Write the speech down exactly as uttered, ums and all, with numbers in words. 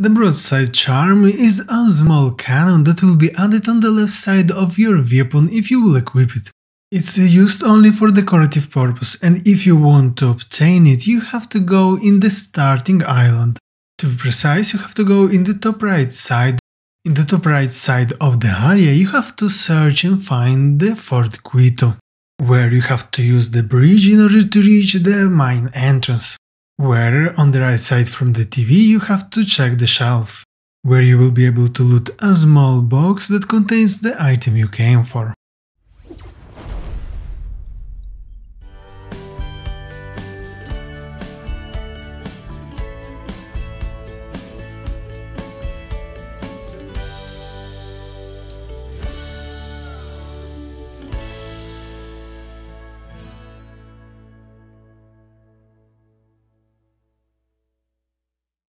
The broadside charm is a small cannon that will be added on the left side of your weapon if you will equip it. It's used only for decorative purpose, and if you want to obtain it, you have to go in the starting island. To be precise, you have to go in the top right side. In the top right side of the area, you have to search and find the Fort Quito, where you have to use the bridge in order to reach the mine entrance, where on the right side from the T V you have to check the shelf, where you will be able to loot a small box that contains the item you came for.